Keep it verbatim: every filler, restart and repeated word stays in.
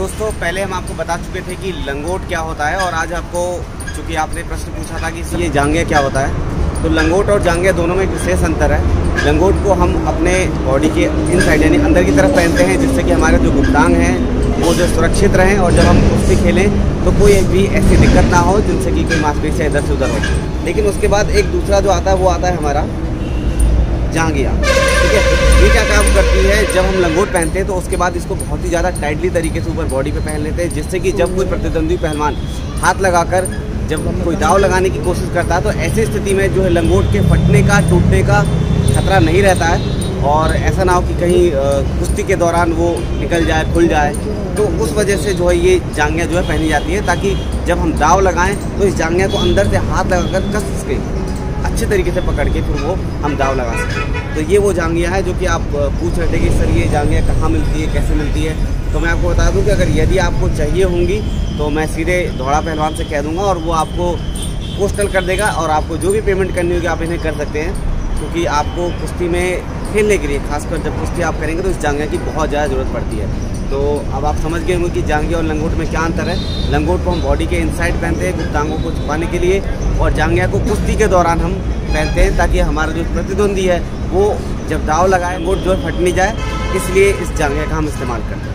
दोस्तों पहले हम आपको बता चुके थे कि लंगोट क्या होता है, और आज आपको चूँकि आपने प्रश्न पूछा था कि ये जांघिया क्या होता है, तो लंगोट और जांघिया दोनों में एक विशेष अंतर है। लंगोट को हम अपने बॉडी के इन साइड यानी अंदर की तरफ पहनते हैं, जिससे कि हमारे जो गुप्तांग हैं वो जो सुरक्षित रहें, और जब हम कुश्ती खेलें तो कोई भी ऐसी दिक्कत ना हो जिनसे कि कोई मांसपेशियां इधर से उधर हो। लेकिन उसके बाद एक दूसरा जो आता है वो आता है हमारा जांघिया, ठीक है। ये क्या काम करती है, जब हम लंगोट पहनते हैं तो उसके बाद इसको बहुत ही ज़्यादा टाइटली तरीके से ऊपर बॉडी पे पहन लेते हैं, जिससे कि जब कोई प्रतिद्वंदी पहलवान हाथ लगाकर जब कोई दाव लगाने की कोशिश करता है तो ऐसी स्थिति में जो है लंगोट के फटने का टूटने का खतरा नहीं रहता है, और ऐसा ना हो कि कहीं कुश्ती के दौरान वो निकल जाए खुल जाए। तो उस वजह से जो है ये जांघिया जो है पहनी जाती है, ताकि जब हम दाव लगाएं तो इस जांघिया को अंदर से हाथ लगाकर कस के अच्छे तरीके से पकड़ के फिर वो हम दाव लगा सकें। तो ये वो जांघिया है जो कि आप पूछ रहे थे कि सर ये जांघिया कहाँ मिलती है कैसे मिलती है। तो मैं आपको बता दूं कि अगर यदि आपको चाहिए होंगी तो मैं सीधे धौड़ा पहलवान से कह दूँगा और वो आपको पोस्टल कर देगा, और आपको जो भी पेमेंट करनी होगी आप इन्हें कर सकते हैं, क्योंकि आपको कुश्ती में खेलने के लिए खासकर जब कुश्ती आप करेंगे तो इस जांघिया की बहुत ज़्यादा ज़रूरत पड़ती है। तो अब आप समझ गए होंगे कि जांघिया और लंगोट में क्या अंतर है। लंगोट को हम बॉडी के इनसाइड पहनते हैं गुप्तांगों को छुपाने के लिए, और जांघिया को कुश्ती के दौरान हम पहनते हैं ताकि हमारा जो प्रतिद्वंदी है वो जब दाव लगाए लंगोट जो है फट नहीं जाए, इसलिए इस जांघिया का हम इस्तेमाल करते हैं।